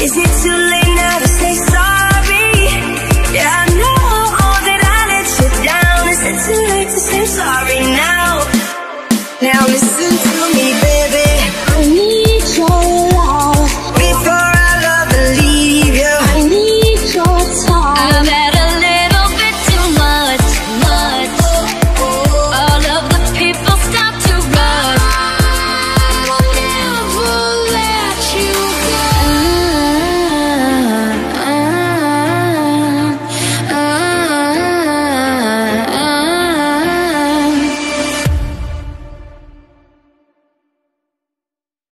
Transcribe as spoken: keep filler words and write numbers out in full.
Is it too late?